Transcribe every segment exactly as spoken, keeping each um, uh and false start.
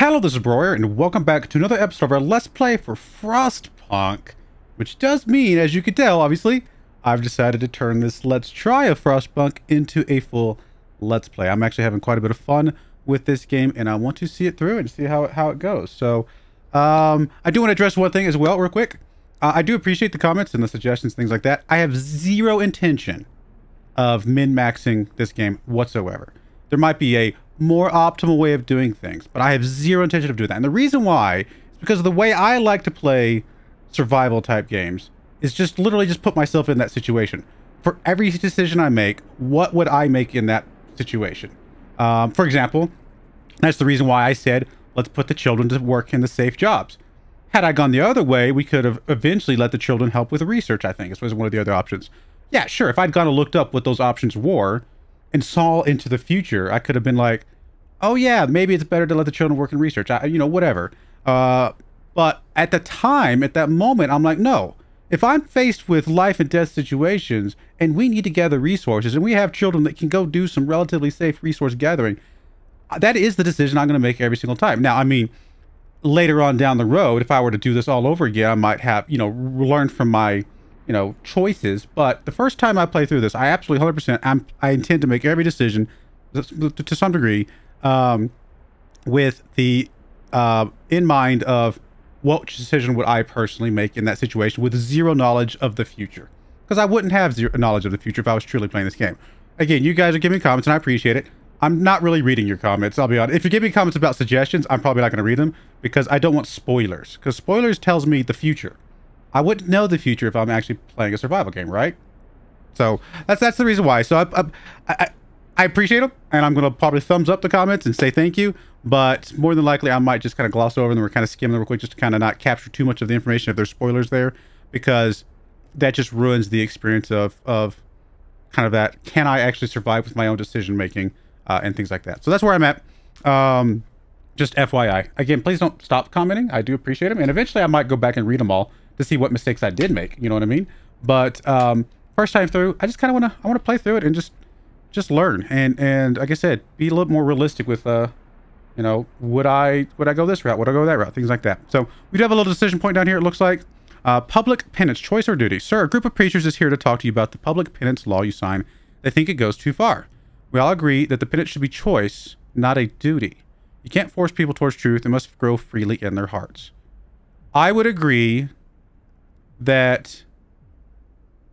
Hello, this is Broyar, and welcome back to another episode of our Let's Play for Frostpunk. Which does mean, as you can tell, obviously, I've decided to turn this Let's Try of Frostpunk into a full Let's Play. I'm actually having quite a bit of fun with this game, and I want to see it through and see how, how it goes. So, um, I do want to address one thing as well, real quick. Uh, I do appreciate the comments and the suggestions, things like that. I have zero intention of min-maxing this game whatsoever. There might be a more optimal way of doing things, but I have zero intention of doing that. And the reason why is because the way I like to play survival type games is just literally just put myself in that situation. For every decision I make, what would I make in that situation? Um, for example, that's the reason why I said, let's put the children to work in the safe jobs. Had I gone the other way, we could have eventually let the children help with research, I think. This was one of the other options. Yeah, sure. If I'd gone and looked up what those options were, and saw into the future, I could have been like, oh yeah, maybe it's better to let the children work in research, I, you know, whatever. Uh, but at the time, at that moment, I'm like, no, if I'm faced with life and death situations and we need to gather resources and we have children that can go do some relatively safe resource gathering, that is the decision I'm going to make every single time. Now, I mean, later on down the road, if I were to do this all over again, I might have, you know, learned from my you know, choices, but the first time I play through this, I absolutely one hundred percent, I'm, I intend to make every decision to some degree um, with the, uh, in mind of what decision would I personally make in that situation with zero knowledge of the future. Because I wouldn't have zero knowledge of the future if I was truly playing this game. Again, you guys are giving comments and I appreciate it. I'm not really reading your comments, I'll be honest. If you give me comments about suggestions, I'm probably not going to read them because I don't want spoilers. Because spoilers tells me the future. I wouldn't know the future if I'm actually playing a survival game, right? So that's that's the reason why. So I I, I, I appreciate them, and I'm gonna probably thumbs up the comments and say thank you. But more than likely, I might just kind of gloss over them or kind of skim them real quick, just to kind of not capture too much of the information if there's spoilers there, because that just ruins the experience of of kind of that. Can I actually survive with my own decision making uh, and things like that? So that's where I'm at. Um, just F Y I. Again, please don't stop commenting. I do appreciate them, and eventually I might go back and read them all to see what mistakes I did make, you know what I mean? But um, first time through, I just kind of want to, I want to play through it and just, just learn. And and like I said, be a little more realistic with, uh, you know, would I, would I go this route? Would I go that route? Things like that. So we do have a little decision point down here. It looks like uh, public penance, choice or duty. Sir, a group of preachers is here to talk to you about the public penance law you sign. They think it goes too far. We all agree that the penance should be choice, not a duty. You can't force people towards truth. It must grow freely in their hearts. I would agree that,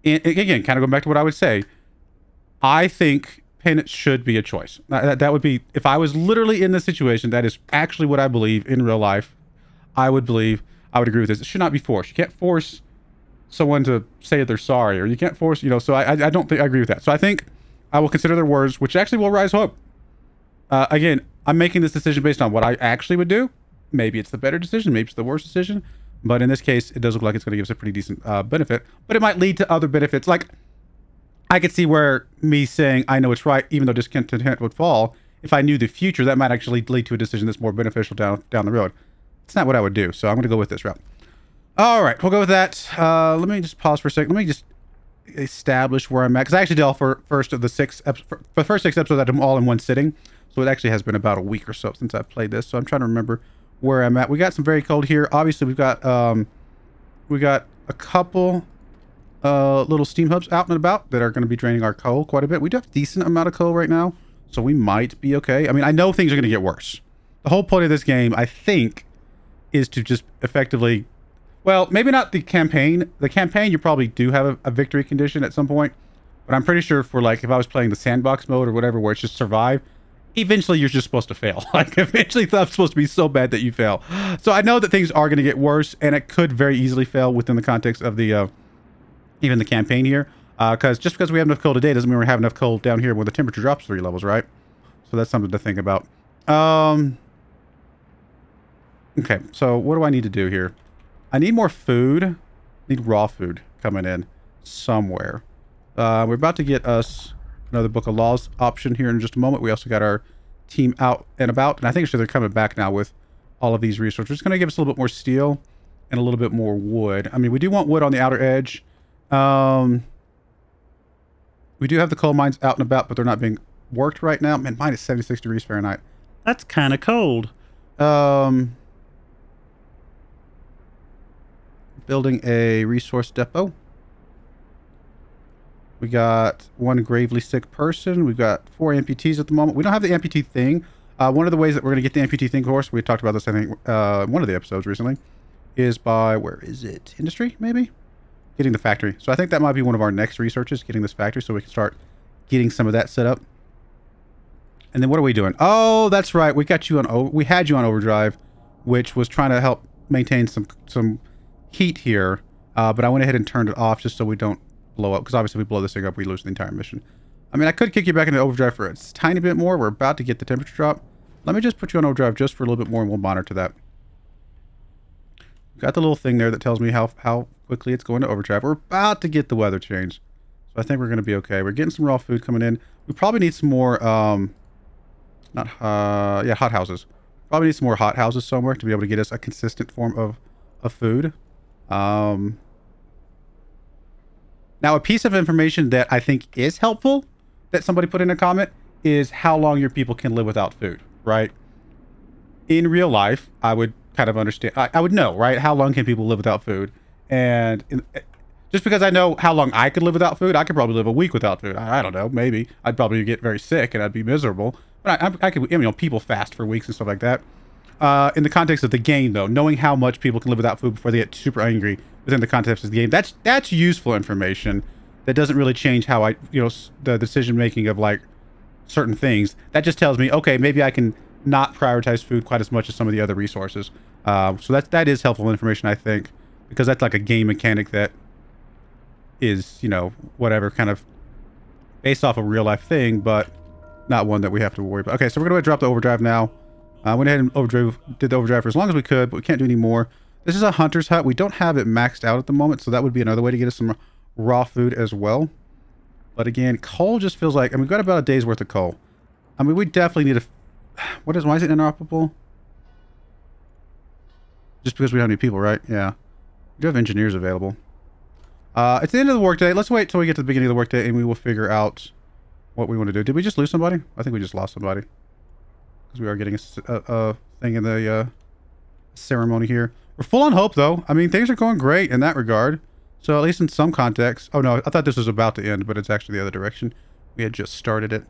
and again, kind of going back to what I would say, I think penance should be a choice. That, that would be, if I was literally in this situation, that is actually what I believe in real life. I would believe, I would agree with this. It should not be forced. You can't force someone to say they're sorry, or you can't force, you know, so I, I don't think I agree with that. So I think I will consider their words, which actually will rise hope. Uh, again, I'm making this decision based on what I actually would do. Maybe it's the better decision, maybe it's the worst decision. But in this case, it does look like it's going to give us a pretty decent uh, benefit, but it might lead to other benefits. Like, I could see where me saying, I know it's right, even though discontent would fall, if I knew the future, that might actually lead to a decision that's more beneficial down, down the road. It's not what I would do, so I'm going to go with this route. All right, we'll go with that. Uh, let me just pause for a second. Let me just establish where I'm at, because I actually did all for first of the six, for the first six episodes, I did them all in one sitting. So it actually has been about a week or so since I've played this, so I'm trying to remember where I'm at. We got some very cold here. Obviously, we've got um, we got a couple uh, little steam hubs out and about that are going to be draining our coal quite a bit. We do have a decent amount of coal right now, so we might be okay. I mean, I know things are going to get worse. The whole point of this game, I think, is to just effectively, well, maybe not the campaign. The campaign, you probably do have a, a victory condition at some point, but I'm pretty sure for like if I was playing the sandbox mode or whatever, where it's just survive, eventually you're just supposed to fail. Like eventually that's supposed to be so bad that you fail. So I know that things are going to get worse, and it could very easily fail within the context of the uh, even the campaign here. Because uh, just because we have enough coal today doesn't mean we have enough coal down here where the temperature drops three levels, right? So that's something to think about. Um, okay, so what do I need to do here? I need more food. I need raw food coming in somewhere. Uh, we're about to get us another Book of Laws option here in just a moment. We also got our team out and about, and I think sure they're coming back now with all of these resources. It's going to give us a little bit more steel and a little bit more wood. I mean, we do want wood on the outer edge. Um, we do have the coal mines out and about, but they're not being worked right now. Man, minus seventy-six degrees Fahrenheit. That's kind of cold. Um, building a resource depot. We got one gravely sick person. We've got four amputees at the moment. We don't have the amputee thing. Uh, one of the ways that we're going to get the amputee thing, of course, we talked about this, I think, uh, one of the episodes recently, is by, where is it? Industry, maybe? Getting the factory. So I think that might be one of our next researches, getting this factory, so we can start getting some of that set up. And then what are we doing? Oh, that's right. We got you on, we had you on overdrive, which was trying to help maintain some, some heat here. Uh, but I went ahead and turned it off just so we don't blow up, because obviously if we blow this thing up, we lose the entire mission. I mean, I could kick you back into overdrive for a tiny bit more. We're about to get the temperature drop. Let me just put you on overdrive just for a little bit more, and we'll monitor that. Got the little thing there that tells me how, how quickly it's going to overdrive. We're about to get the weather change, so I think we're going to be okay. We're getting some raw food coming in. We probably need some more, um, not, uh, yeah, hot houses. Probably need some more hot houses somewhere to be able to get us a consistent form of, of food. Um, now, a piece of information that I think is helpful that somebody put in a comment is how long your people can live without food, right? In real life, I would kind of understand. I, I would know, right? How long can people live without food? And in, just because I know how long I could live without food, I could probably live a week without food. I, I don't know. Maybe I'd probably get very sick and I'd be miserable. But I, I, I could, I mean, you know, people fast for weeks and stuff like that. Uh, in the context of the game, though, knowing how much people can live without food before they get super angry within the context of the game, that's that's useful information that doesn't really change how I, you know, the decision making of like certain things. That just tells me, okay, maybe I can not prioritize food quite as much as some of the other resources. Uh, so that that is helpful information, I think, because that's like a game mechanic that is, you know, whatever, kind of based off a real life thing, but not one that we have to worry about. Okay, so we're gonna drop the overdrive now. I uh, went ahead and overdrive, did the overdrive for as long as we could, but we can't do any more. This is a hunter's hut. We don't have it maxed out at the moment, so that would be another way to get us some raw food as well. But again, coal just feels like, and we've got about a day's worth of coal. I mean, we definitely need a, what is, why is it interoperable? Just because we don't need people, right? Yeah. We do have engineers available. Uh, it's the end of the workday. Let's wait till we get to the beginning of the workday and we will figure out what we want to do. Did we just lose somebody? I think we just lost somebody. Because we are getting a, a, a thing in the uh, ceremony here. We're full on hope, though. I mean, things are going great in that regard. So at least in some context. Oh, no. I thought this was about to end, but it's actually the other direction. We had just started it.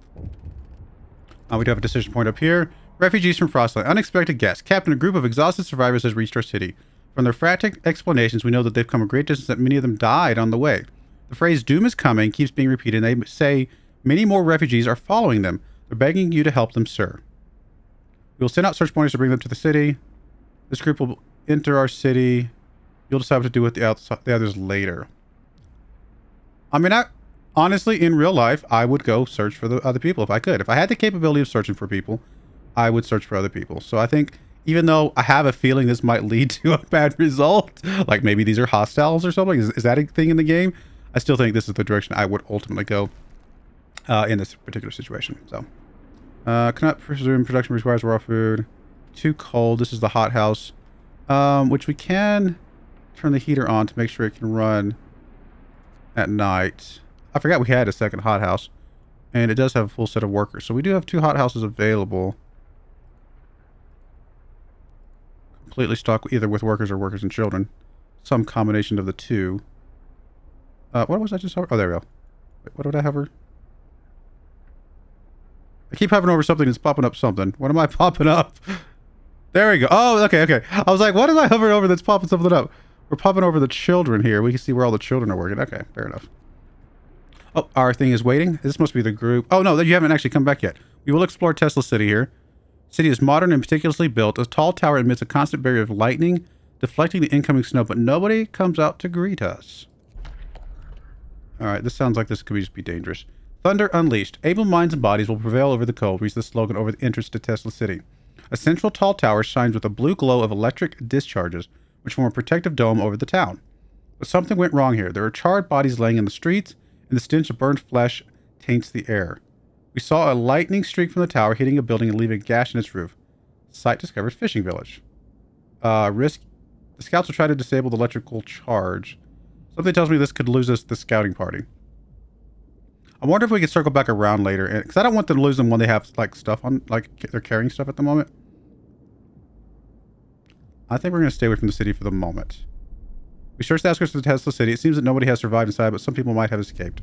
Uh, we do have a decision point up here. Refugees from Frostland. Unexpected guests. Captain, a group of exhausted survivors has reached our city. From their frantic explanations, we know that they've come a great distance, that many of them died on the way. The phrase doom is coming keeps being repeated, and they say many more refugees are following them. They're begging you to help them, sir. We'll send out search pointers to bring them to the city. This group will enter our city. You'll decide what to do with the, outside, the others later. I mean, I honestly, in real life, I would go search for the other people if I could. If I had the capability of searching for people, I would search for other people. So I think, even though I have a feeling this might lead to a bad result, like maybe these are hostiles or something, is, is that a thing in the game? I still think this is the direction I would ultimately go uh, in this particular situation. So, uh, cannot presume production requires raw food. Too cold. This is the hot house, um, which we can turn the heater on to make sure it can run at night. I forgot we had a second hot house, and it does have a full set of workers. So we do have two hot houses available. Completely stocked either with workers or workers and children. Some combination of the two. Uh, what was I just hover? Oh, there we go. Wait, what did I hover? I keep hovering over something and it's popping up something. What am I popping up? There we go. Oh, okay, okay. I was like, what am I hovering over that's popping something up? We're popping over the children here. We can see where all the children are working. Okay, fair enough. Oh, our thing is waiting. This must be the group. Oh, no, you haven't actually come back yet. We will explore Tesla City here. City is modern and meticulously built. A tall tower emits a constant barrier of lightning, deflecting the incoming snow, but nobody comes out to greet us. Alright, this sounds like this could just be dangerous. Thunder unleashed. Able minds and bodies will prevail over the cold, reads the slogan over the entrance to Tesla City. A central tall tower shines with a blue glow of electric discharges, which form a protective dome over the town. But something went wrong here. There are charred bodies laying in the streets, and the stench of burned flesh taints the air. We saw a lightning streak from the tower hitting a building and leaving a gash in its roof. Site discovered fishing village. Uh, risk. The scouts will try to disable the electrical charge. Something tells me this could lose us the scouting party. I wonder if we could circle back around later, because I don't want them to lose them when they have like stuff on, like they're carrying stuff at the moment. I think we're going to stay away from the city for the moment. We searched the outskirts of the Tesla City. It seems that nobody has survived inside, but some people might have escaped.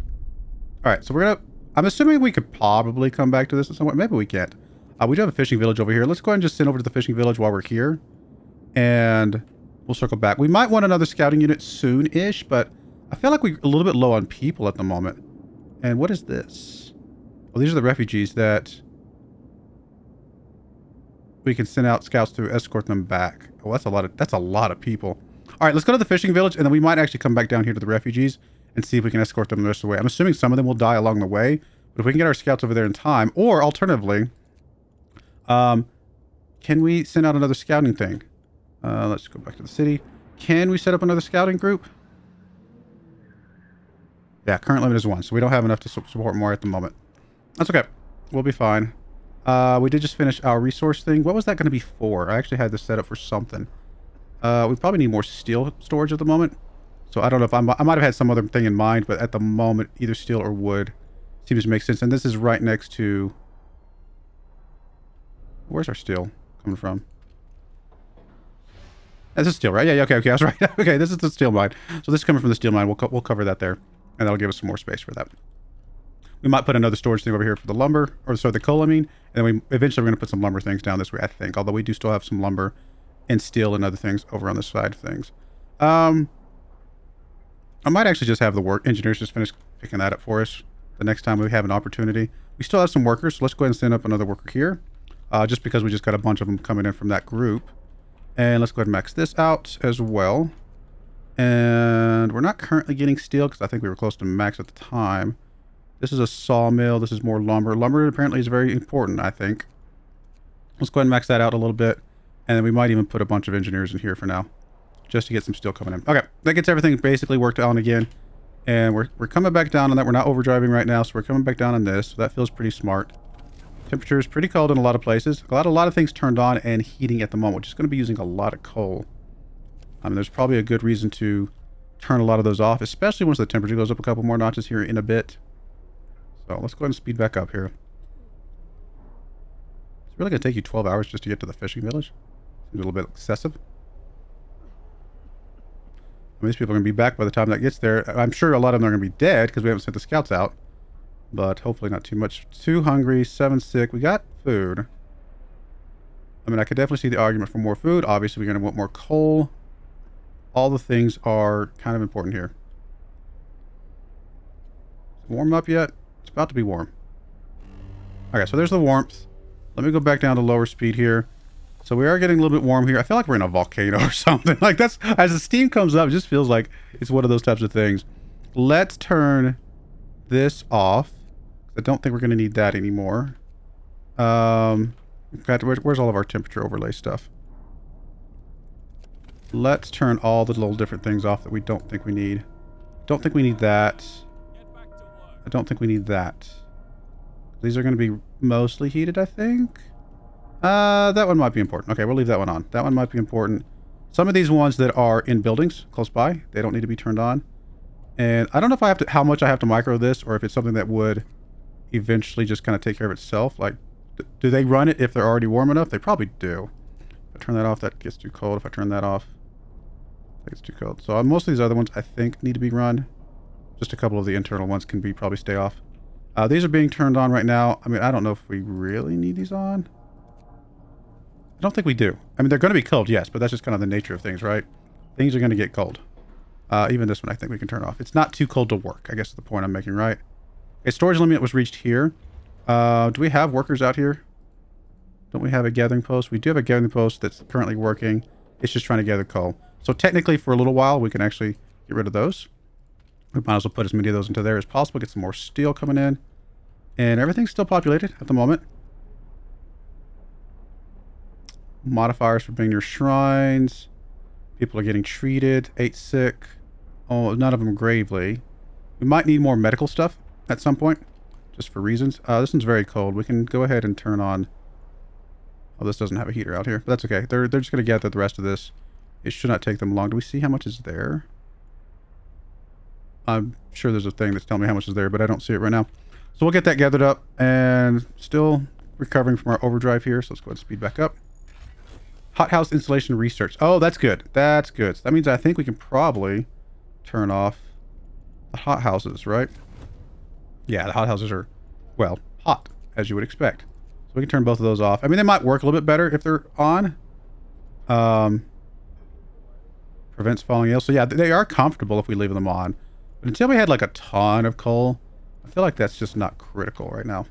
All right, so we're going to... I'm assuming we could probably come back to this at some point. Maybe we can't. Uh, we do have a fishing village over here. Let's go ahead and just send over to the fishing village while we're here. And we'll circle back. We might want another scouting unit soon-ish, but I feel like we're a little bit low on people at the moment. And what is this? Well, these are the refugees that... we can send out scouts to escort them back. Oh, that's a lot of that's a lot of people. All right, let's go to the fishing village, and then we might actually come back down here to the refugees and see if we can escort them the rest of the way. I'm assuming some of them will die along the way, but if we can get our scouts over there in time, or alternatively, um, can we send out another scouting thing? Uh, let's go back to the city. Can we set up another scouting group? Yeah, current limit is one, so we don't have enough to support more at the moment. That's okay. We'll be fine. Uh, we did just finish our resource thing. What was that going to be for? I actually had this set up for something. Uh, we probably need more steel storage at the moment. So I don't know if I'm, I might have had some other thing in mind, but at the moment, either steel or wood seems to make sense. And this is right next to... Where's our steel coming from? This is steel, right? Yeah, yeah, okay, okay, I was right. Okay, this is the steel mine. So this is coming from the steel mine. We'll, co we'll cover that there, and that'll give us some more space for that. We might put another storage thing over here for the lumber, or sorry, the coal, I mean. And then we eventually we're going to put some lumber things down this way, I think. Although we do still have some lumber and steel and other things over on this side of things. Um, I might actually just have the work engineers just finish picking that up for us the next time we have an opportunity. We still have some workers, so let's go ahead and send up another worker here. Uh, just because we just got a bunch of them coming in from that group. And let's go ahead and max this out as well. And we're not currently getting steel because I think we were close to max at the time. This is a sawmill. This is more lumber. Lumber apparently is very important, I think. Let's go ahead and max that out a little bit. And then we might even put a bunch of engineers in here for now. Just to get some steel coming in. Okay, that gets everything basically worked on again. And we're, we're coming back down on that. We're not overdriving right now, so we're coming back down on this. So that feels pretty smart. Temperature is pretty cold in a lot of places. Got a lot of things turned on and heating at the moment. We're just going to be using a lot of coal. I mean, there's probably a good reason to turn a lot of those off, especially once the temperature goes up a couple more notches here in a bit. So let's go ahead and speed back up here. It's really going to take you twelve hours just to get to the fishing village. Seems a little bit excessive. I mean, these people are going to be back by the time that gets there. I'm sure a lot of them are going to be dead because we haven't sent the scouts out. But hopefully not too much. Too hungry, seven sick. We got food. I mean, I could definitely see the argument for more food. Obviously, we're going to want more coal. All the things are kind of important here. Is it warm up yet? It's about to be warm. Okay, so there's the warmth. Let me go back down to lower speed here. So we are getting a little bit warm here. I feel like we're in a volcano or something. Like that's, as the steam comes up, it just feels like it's one of those types of things. Let's turn this off. I don't think we're going to need that anymore. Um, got to, where, where's all of our temperature overlay stuff? Let's turn all the little different things off that we don't think we need. Don't think we need that. I don't think we need that. These are going to be mostly heated, I think. Uh, that one might be important. Okay, we'll leave that one on. That one might be important. Some of these ones that are in buildings close by, they don't need to be turned on. And I don't know if I have to, how much I have to micro this, or if it's something that would eventually just kind of take care of itself. Like, do they run it if they're already warm enough? They probably do. If I turn that off, that gets too cold. If I turn that off, that gets too cold. So most of these other ones, I think, need to be run. Just a couple of the internal ones can be probably stay off. Uh, these are being turned on right now. I mean, I don't know if we really need these on. I don't think we do. I mean, they're going to be cold, yes, but that's just kind of the nature of things, right? Things are going to get cold. Uh, even this one, I think we can turn off. It's not too cold to work, I guess is the point I'm making, right? A storage limit was reached here. Uh, do we have workers out here? Don't we have a gathering post? We do have a gathering post that's currently working. It's just trying to gather coal. So technically, for a little while, we can actually get rid of those. We might as well put as many of those into there as possible. Get some more steel coming in. And everything's still populated at the moment. Modifiers for being near shrines. People are getting treated. Eight sick. Oh, none of them gravely. We might need more medical stuff at some point. Just for reasons. Uh, this one's very cold. We can go ahead and turn on... Oh, this doesn't have a heater out here. But that's okay. They're, they're just going to gather the rest of this. It should not take them long. Do we see how much is there? I'm sure there's a thing that's telling me how much is there, but I don't see it right now. So we'll get that gathered up, and still recovering from our overdrive here. So let's go ahead and speed back up. Hothouse installation research. Oh, that's good. That's good. So that means I think we can probably turn off the hothouses, right? Yeah, the hothouses are, well, hot, as you would expect. So we can turn both of those off. I mean, they might work a little bit better if they're on. Um, prevents falling ill. So yeah, they are comfortable if we leave them on. But until we had like a ton of coal, I feel like that's just not critical right now.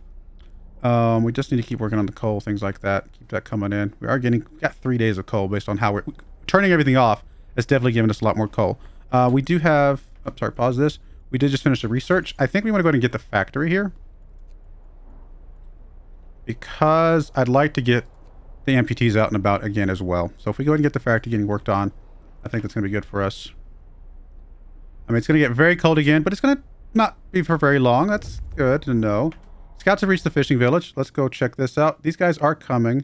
Um, we just need to keep working on the coal, things like that. Keep that coming in. We are getting, we got three days of coal based on how we're turning everything off. It's definitely giving us a lot more coal. Uh, we do have, I'm sorry, pause this. We did just finish the research. I think we want to go ahead and get the factory here, because I'd like to get the amputees out and about again as well. So if we go ahead and get the factory getting worked on, I think that's going to be good for us. I mean, it's going to get very cold again, but it's going to not be for very long. That's good to know. Scouts have reached the fishing village. Let's go check this out. These guys are coming.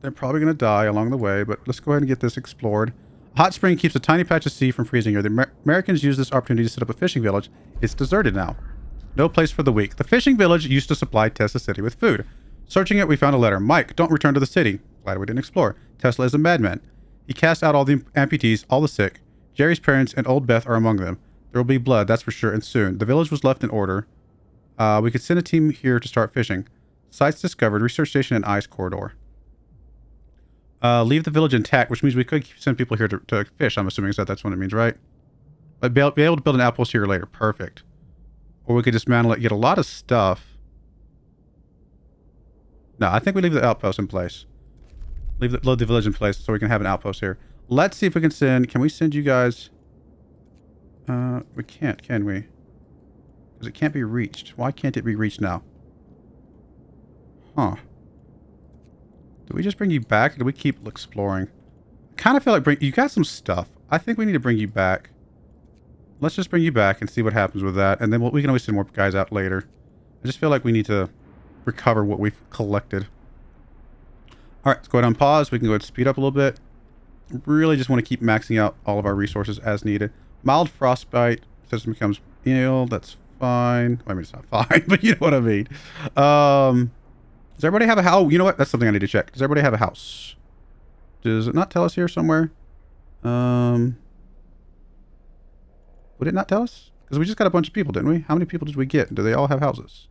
They're probably going to die along the way, but let's go ahead and get this explored. Hot spring keeps a tiny patch of sea from freezing here. The Amer Americans use this opportunity to set up a fishing village. It's deserted now. No place for the weak. The fishing village used to supply Tesla City with food. Searching it, we found a letter. Mike, don't return to the city. Glad we didn't explore. Tesla is a madman. He cast out all the amputees, all the sick. Jerry's parents and old Beth are among them. There will be blood, that's for sure, and soon. The village was left in order. Uh, we could send a team here to start fishing. Sites discovered, research station and ice corridor. Uh, leave the village intact, which means we could send people here to, to fish. I'm assuming that that's what it means, right? But be able to build an outpost here later. Perfect. Or we could dismantle it, get a lot of stuff. No, I think we leave the outpost in place. Leave the, load the village in place so we can have an outpost here. Let's see if we can send... Can we send you guys... Uh, we can't, can we? Because it can't be reached. Why can't it be reached now? Huh. Do we just bring you back, or do we keep exploring? I kind of feel like bring, you got some stuff. I think we need to bring you back. Let's just bring you back and see what happens with that. And then we'll, we can always send more guys out later. I just feel like we need to recover what we've collected. All right, let's go ahead and pause. We can go ahead and speed up a little bit. Really just want to keep maxing out all of our resources as needed. Mild frostbite system becomes ill. That's fine. Well, I mean, it's not fine, but you know what I mean. Um... Does everybody have a house? Oh, you know what? That's something I need to check. Does everybody have a house? Does it not tell us here somewhere? Um, would it not tell us? Because we just got a bunch of people, didn't we? How many people did we get? Do they all have houses?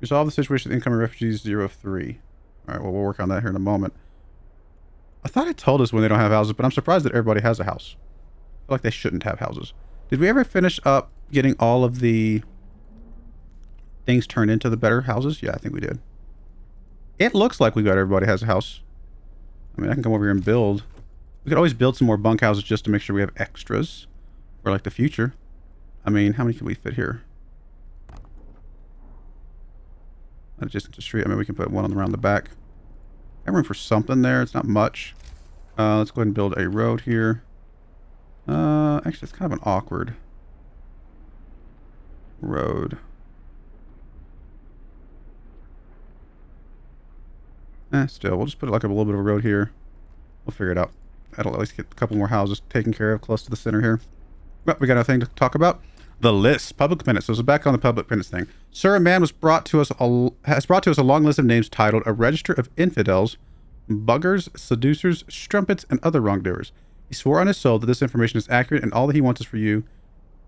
Resolve the situation with incoming refugees zero three. All right, well, we'll work on that here in a moment. I thought it told us when they don't have houses, but I'm surprised that everybody has a house. I feel like they shouldn't have houses. Did we ever finish up getting all of the... things turn into the better houses? Yeah, I think we did. It looks like we got everybody has a house. I mean, I can come over here and build. We could always build some more bunkhouses just to make sure we have extras for like the future. I mean, how many can we fit here? Not just the street. I mean, we can put one on around the back. I have room for something there. It's not much. Uh, let's go ahead and build a road here. Uh, actually, it's kind of an awkward road. Eh, still, we'll just put like a little bit of a road here. We'll figure it out. That'll at least get a couple more houses taken care of close to the center here. But we got another thing to talk about. The list. Public penance. So this is back on the public penance thing. Sir, a man was brought to us a, has brought to us a long list of names titled A Register of Infidels, Buggers, Seducers, Strumpets, and Other Wrongdoers. He swore on his soul that this information is accurate, and all that he wants is for you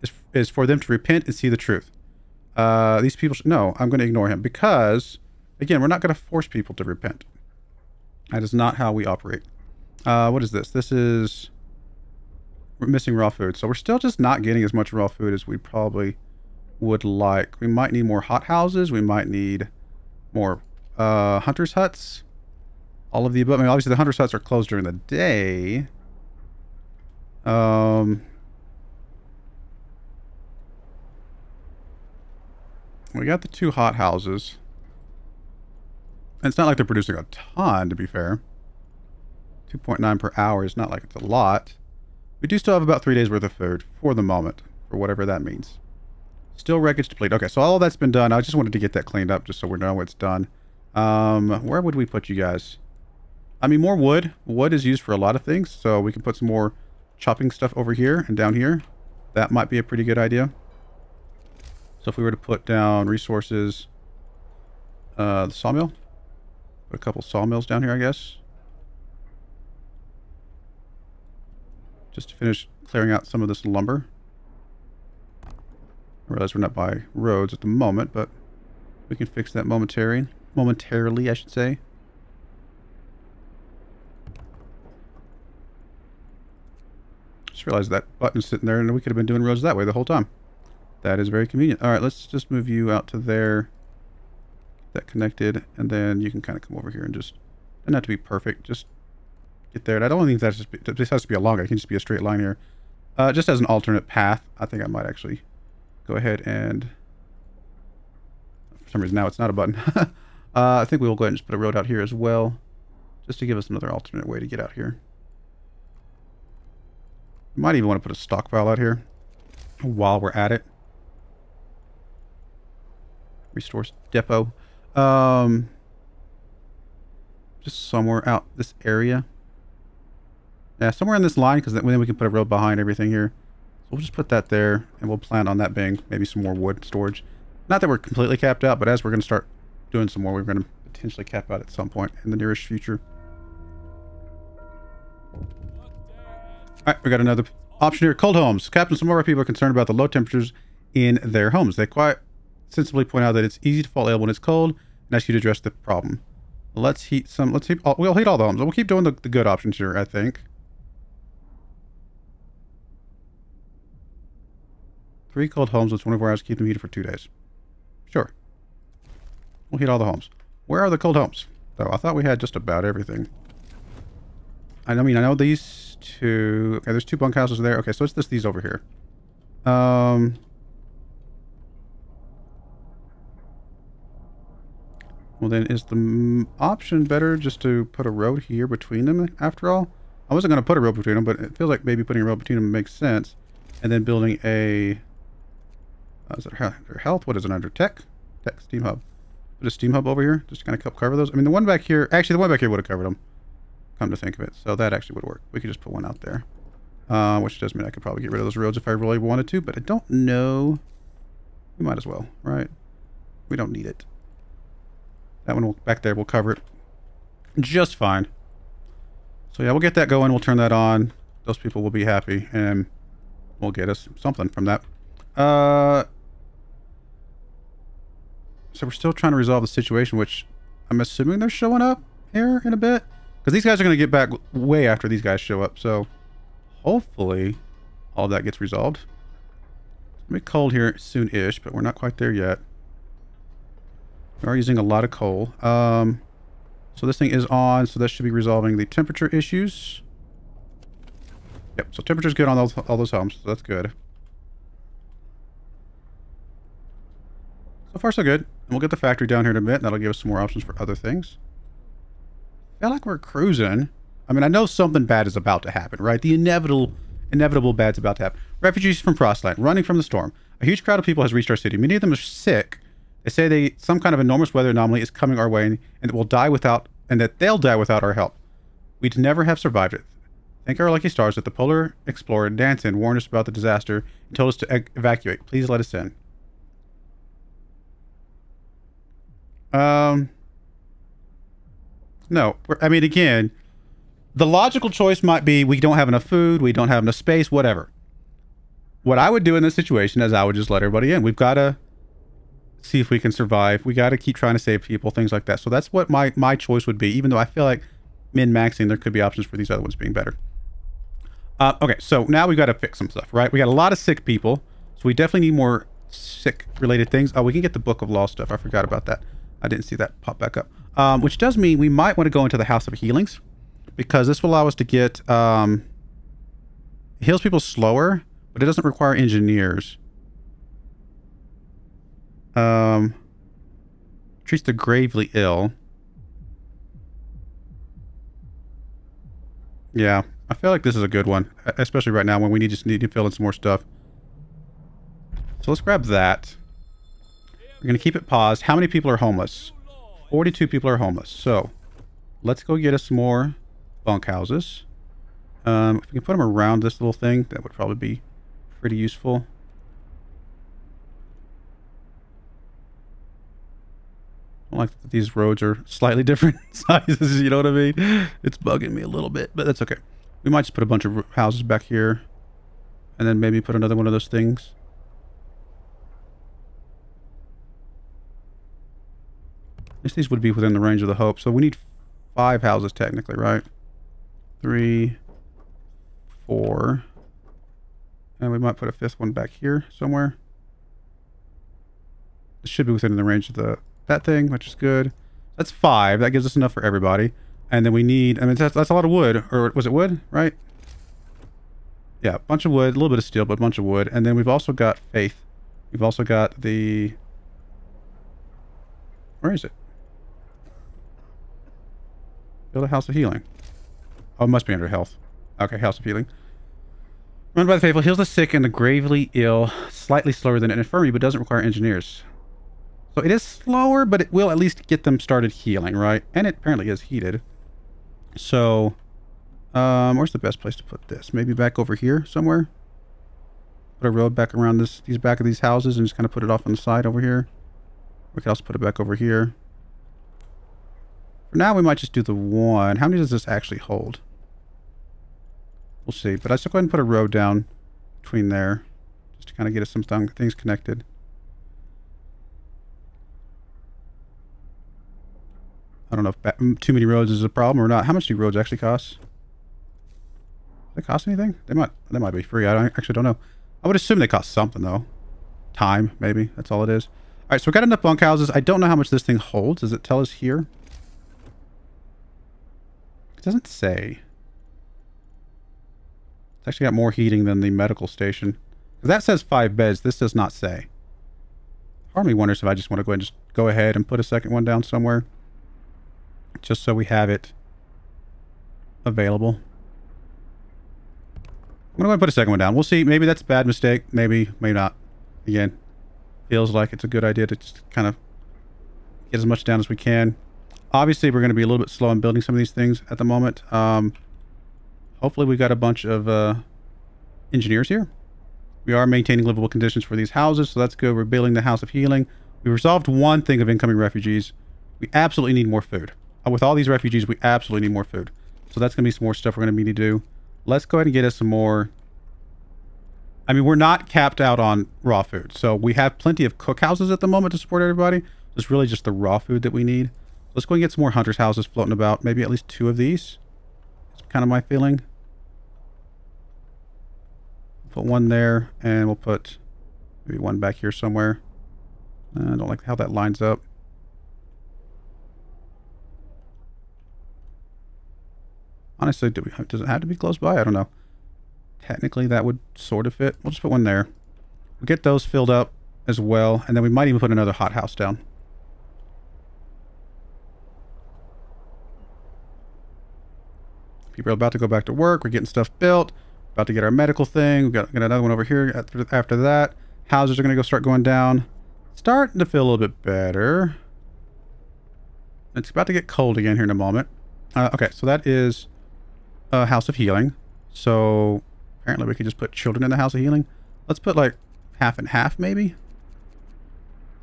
is, is for them to repent and see the truth. Uh, these people should... No, I'm going to ignore him because... Again, we're not going to force people to repent. That is not how we operate. Uh, what is this? This is... We're missing raw food. So we're still just not getting as much raw food as we probably would like. We might need more hothouses. We might need more uh, hunter's huts. All of the above. I mean, obviously, the hunter's huts are closed during the day. Um... We got the two hothouses. And it's not like they're producing a ton, to be fair. two point nine per hour is not like it's a lot. We do still have about three days worth of food for the moment, for whatever that means. Still wreckage depleted. Okay, so all that's been done. I just wanted to get that cleaned up just so we know it's done. Um, where would we put you guys? I mean, more wood. Wood is used for a lot of things, so we can put some more chopping stuff over here and down here. That might be a pretty good idea. So if we were to put down resources, uh, the sawmill... Put a couple sawmills down here, I guess. Just to finish clearing out some of this lumber. I realize we're not by roads at the moment, but we can fix that momentarily. Momentarily, I should say. Just realized that button's sitting there and we could have been doing roads that way the whole time. That is very convenient. Alright, let's just move you out to there. Get that connected, and then you can kind of come over here and just... And not to be perfect, just get there. And I don't think that's just be, this has to be a longer. It can just be a straight line here. Uh, just as an alternate path, I think I might actually go ahead and... For some reason now it's not a button. uh, I think we will go ahead and just put a road out here as well. Just to give us another alternate way to get out here. Might even want to put a stockpile out here while we're at it. Resource depot. Um, just somewhere out this area. Yeah, somewhere in this line, because then, then we can put a road behind everything here. So we'll just put that there, and we'll plan on that being maybe some more wood storage. Not that we're completely capped out, but as we're going to start doing some more, we're going to potentially cap out at some point in the nearest future. Alright, we got another option here. Cold homes. Captain, some of our people are concerned about the low temperatures in their homes. They quite sensibly point out that it's easy to fall ill when it's cold, and ask you to address the problem. Let's heat some... Let's heat... All, we'll heat all the homes. We'll keep doing the, the good options here, I think. Three cold homes with twenty-four hours. Keep them heated for two days. Sure. We'll heat all the homes. Where are the cold homes? Though I thought we had just about everything. I mean, I know these... Two. Okay, there's two bunkhouses there. Okay, so it's just these over here. Um, well, then is the option better just to put a road here between them? After all, I wasn't going to put a road between them, but it feels like maybe putting a road between them makes sense. And then building a. Uh, is it under health? What is it under tech? Tech steam hub. Put a steam hub over here. Just kind of cover those. I mean, the one back here. Actually, the one back here would have covered them. Come to think of it. So that actually would work. We could just put one out there. Uh, which does mean I could probably get rid of those roads if I really wanted to, but I don't know. We might as well, right? We don't need it. That one will, back there, we'll cover it just fine. So yeah, we'll get that going. We'll turn that on. Those people will be happy, and we'll get us something from that. Uh, so we're still trying to resolve the situation, which I'm assuming they're showing up here in a bit. Because these guys are going to get back way after these guys show up, so hopefully all of that gets resolved. It's going to be cold here soon-ish, but we're not quite there yet. We are using a lot of coal. Um, so this thing is on, so that should be resolving the temperature issues. Yep, so temperature's good on those, all those homes, so that's good. So far, so good. And we'll get the factory down here in a bit, and that'll give us some more options for other things. I feel like we're cruising. I mean, I know something bad is about to happen, right? The inevitable, inevitable bad's about to happen. Refugees from Frostland, running from the storm. A huge crowd of people has reached our city. Many of them are sick. They say they some kind of enormous weather anomaly is coming our way, and, and that we'll die without, and that they'll die without our help. We'd never have survived it. Thank our lucky stars that the polar explorer Dancin warned us about the disaster and told us to ev evacuate. Please let us in. Um. No, I mean, again, the logical choice might be we don't have enough food, we don't have enough space, whatever. What I would do in this situation is I would just let everybody in. We've got to see if we can survive. We got to keep trying to save people, things like that. So that's what my, my choice would be, even though I feel like min-maxing, there could be options for these other ones being better. Uh, okay, so now we've got to fix some stuff, right? We got a lot of sick people, so we definitely need more sick-related things. Oh, we can get the Book of Law stuff. I forgot about that. I didn't see that pop back up. Um, which does mean we might want to go into the House of Healings, because this will allow us to get, um, heals people slower, but it doesn't require engineers. Um, treats the gravely ill. Yeah, I feel like this is a good one, especially right now when we need, just need to fill in some more stuff. So let's grab that. We're going to keep it paused. How many people are homeless? forty-two people are homeless, so let's go get us some more bunkhouses. Um, if we can put them around this little thing, that would probably be pretty useful. I like that these roads are slightly different sizes, you know what I mean? It's bugging me a little bit, but that's okay. We might just put a bunch of houses back here and then maybe put another one of those things. At least these would be within the range of the hope. So we need five houses technically, right? Three, four, and we might put a fifth one back here somewhere. It should be within the range of the that thing, which is good. That's five. That gives us enough for everybody. And then we need, I mean, that's, that's a lot of wood. Or was it wood, right? Yeah, a bunch of wood, a little bit of steel, but a bunch of wood. And then we've also got faith. We've also got the, where is it? Build a house of healing. Oh, it must be under health. Okay, house of healing. Run by the faithful, heals the sick and the gravely ill, slightly slower than an infirmary, but doesn't require engineers. So it is slower, but it will at least get them started healing, right? And it apparently is heated. So, um, where's the best place to put this? Maybe back over here somewhere? Put a road back around this, these back of these houses and just kind of put it off on the side over here. We could also put it back over here. For now, we might just do the one. How many does this actually hold? We'll see. But I still go ahead and put a road down between there just to kind of get us some th things connected. I don't know if too many roads is a problem or not. How much do roads actually cost? Do they cost anything? They might they might be free. I don't, actually don't know. I would assume they cost something, though. Time, maybe. That's all it is. All right, so we've got enough bunkhouses. I don't know how much this thing holds. Does it tell us here? It doesn't say. It's actually got more heating than the medical station. That says five beds. This does not say. Part of me wonders if I just want to go ahead and just go ahead and put a second one down somewhere. Just so we have it available. I'm going to put a second one down. We'll see. Maybe that's a bad mistake. Maybe, maybe not. Again, feels like it's a good idea to just kind of get as much down as we can. Obviously, we're going to be a little bit slow in building some of these things at the moment. Um, hopefully, we've got a bunch of uh, engineers here. We are maintaining livable conditions for these houses, so that's good. We're building the House of Healing. We resolved one thing of incoming refugees. We absolutely need more food. With all these refugees, we absolutely need more food. So that's going to be some more stuff we're going to need to do. Let's go ahead and get us some more. I mean, we're not capped out on raw food. So we have plenty of cookhouses at the moment to support everybody. It's really just the raw food that we need. Let's go and get some more hunters' houses floating about. Maybe at least two of these. That's kind of my feeling. Put one there, and we'll put maybe one back here somewhere. I don't like how that lines up. Honestly, do we, does it have to be close by? I don't know. Technically, that would sort of fit. We'll just put one there. We'll get those filled up as well. And then we might even put another hothouse down. People are about to go back to work. We're getting stuff built. About to get our medical thing. We've got, got another one over here after, after that. Houses are going to go start going down. Starting to feel a little bit better. It's about to get cold again here in a moment. Uh, okay, so that is... Uh, House of Healing. So apparently we could just put children in the House of Healing. Let's put like half and half maybe.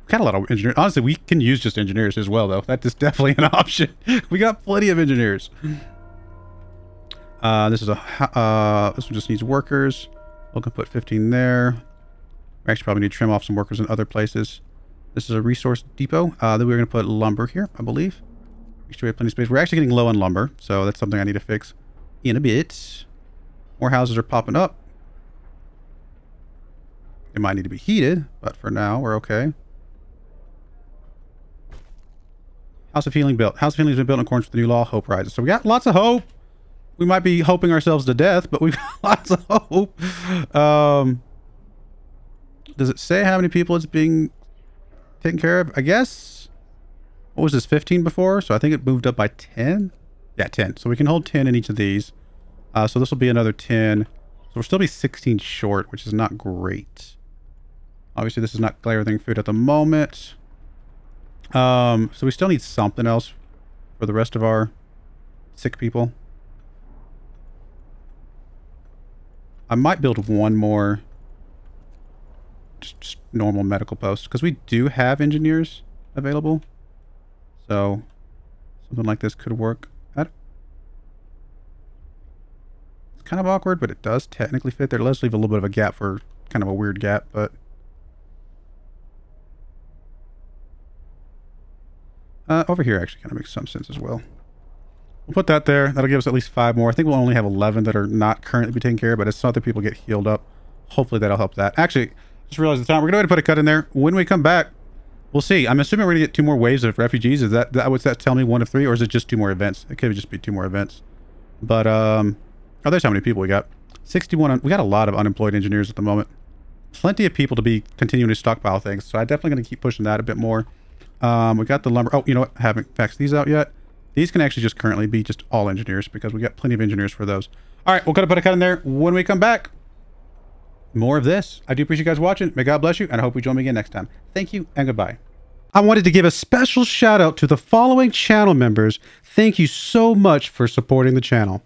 Got a lot of engineers. Honestly, we can use just engineers as well though. That is definitely an option. We got plenty of engineers. Uh, this is a uh, this one just needs workers. We can put fifteen there. We actually probably need to trim off some workers in other places. This is a resource depot. Uh, then we're going to put lumber here, I believe. Make sure we have plenty of space. We're actually getting low on lumber, so that's something I need to fix. In a bit. More houses are popping up. They might need to be heated, but for now we're okay. House of Healing built. House of Healing has been built in accordance with the new law. Hope rises. So we got lots of hope. We might be hoping ourselves to death, but we've got lots of hope. Um, does it say how many people it's being taken care of? I guess. What was this, fifteen before? So I think it moved up by ten. Yeah, ten. So we can hold ten in each of these. Uh, so this will be another ten. So we'll still be sixteen short, which is not great. Obviously, this is not glaring food at the moment. Um, so we still need something else for the rest of our sick people. I might build one more just, just normal medical post because we do have engineers available. So something like this could work. That, it's kind of awkward, but it does technically fit there. Let's leave a little bit of a gap for kind of a weird gap, but uh, over here actually kind of makes some sense as well. We'll put that there. That'll give us at least five more. I think we'll only have eleven that are not currently be taken care of, but as other people get healed up, hopefully that'll help that. Actually, just realized the time. We're going to put a cut in there. When we come back, we'll see. I'm assuming we're going to get two more waves of refugees. Is that, that, what's that tell me? One of three, or is it just two more events? It could just be two more events. But, um, oh, there's how many people we got. sixty-one. We got a lot of unemployed engineers at the moment. Plenty of people to be continuing to stockpile things. So I'm definitely going to keep pushing that a bit more. Um, we got the lumber. Oh, you know what? I haven't faxed these out yet. These can actually just currently be just all engineers because we got plenty of engineers for those. All right, we'll cut a cut in there. When we come back, more of this. I do appreciate you guys watching. May God bless you, and I hope you join me again next time. Thank you and goodbye. I wanted to give a special shout out to the following channel members. Thank you so much for supporting the channel.